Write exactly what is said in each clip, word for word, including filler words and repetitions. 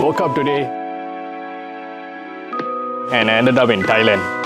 Woke up today and I ended up in Thailand.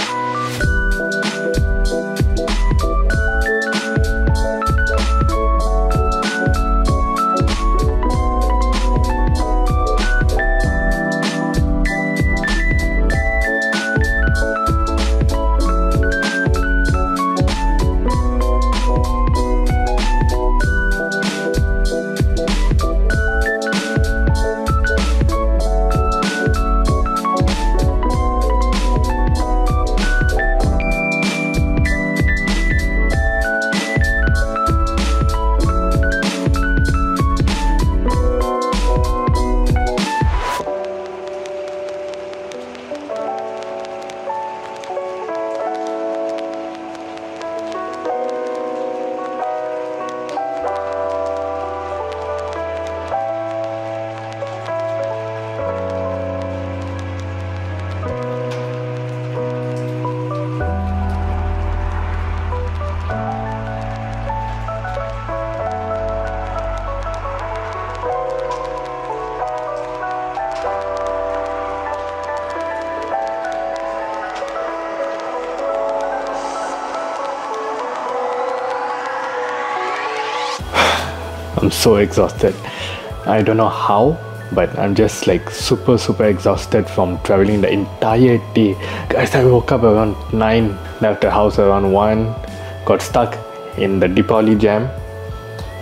I'm so exhausted. I don't know how, but I'm just like super super exhausted from traveling the entire day. Guys, I woke up around nine, left the house around one, got stuck in the Deepavali jam.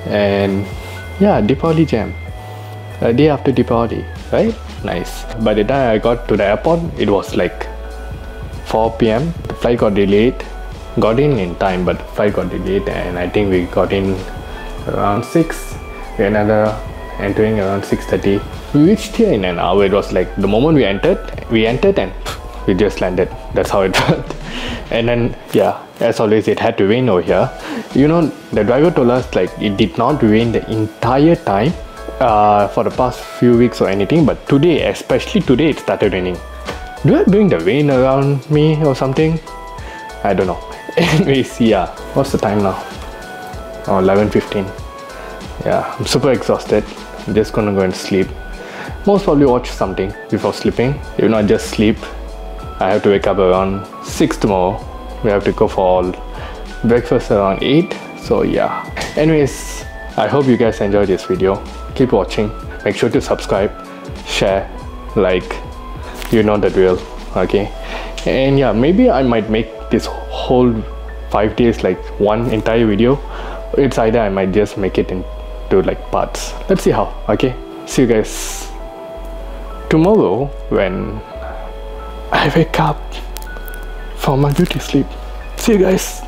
And yeah, Deepavali jam. A day after Deepavali, right? Nice. By the time I got to the airport, it was like four P M The flight got delayed. Got in in time, but the flight got delayed and I think we got in around six. We another entering around six thirty. We reached here in an hour. It was like the moment we entered we entered and we just landed. That's how it felt. And then yeah, as always, it had to rain over here. You know, the driver told us like it did not rain the entire time uh, for the past few weeks or anything, but today, especially today, it started raining. Do I bring the rain around me or something? I don't know. Anyways, yeah, what's the time now? Oh, eleven fifteen. Yeah, I'm super exhausted. I'm just gonna go and sleep. Most probably watch something before sleeping. If not, just sleep. I have to wake up around six tomorrow. We have to go for breakfast around eight. So yeah. Anyways, I hope you guys enjoyed this video. Keep watching. Make sure to subscribe, share, like. You know the drill. Okay. And yeah, maybe I might make this whole five days like one entire video. It's either I might just make it into like parts. Let's see how. Okay, see you guys tomorrow when I wake up from my beauty sleep. See you guys.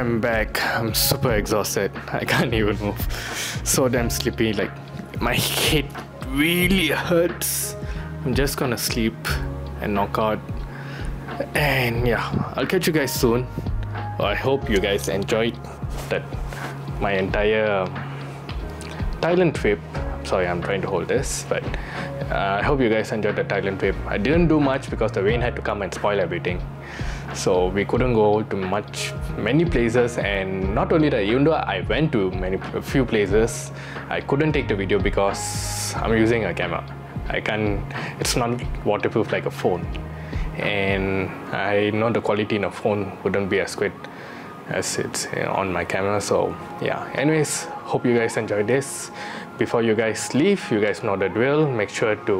I'm back. I'm super exhausted. I can't even move. So damn sleepy. Like, my head really hurts. I'm just gonna sleep and knock out. And yeah, I'll catch you guys soon. I hope you guys enjoyed that my entire Thailand trip. Sorry, I'm trying to hold this, but uh, I hope you guys enjoyed the Thailand trip. I didn't do much because the rain had to come and spoil everything, so we couldn't go to much many places. And not only that, even though I went to many a few places, I couldn't take the video because I'm using a camera. I can't. It's not waterproof like a phone, and I know the quality in a phone wouldn't be as good as it's on my camera. So yeah, anyways, hope you guys enjoyed this. Before you guys leave, you guys know the drill. Make sure to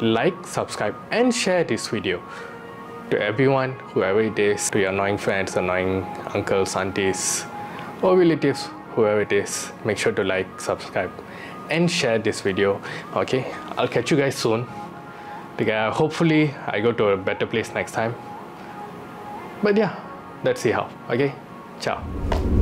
like, subscribe and share this video to everyone, whoever it is, to your annoying friends, annoying uncles, aunties or relatives, whoever it is. Make sure to like, subscribe and share this video. Okay, I'll catch you guys soon. Hopefully I go to a better place next time, but yeah, let's see how. Okay, ciao.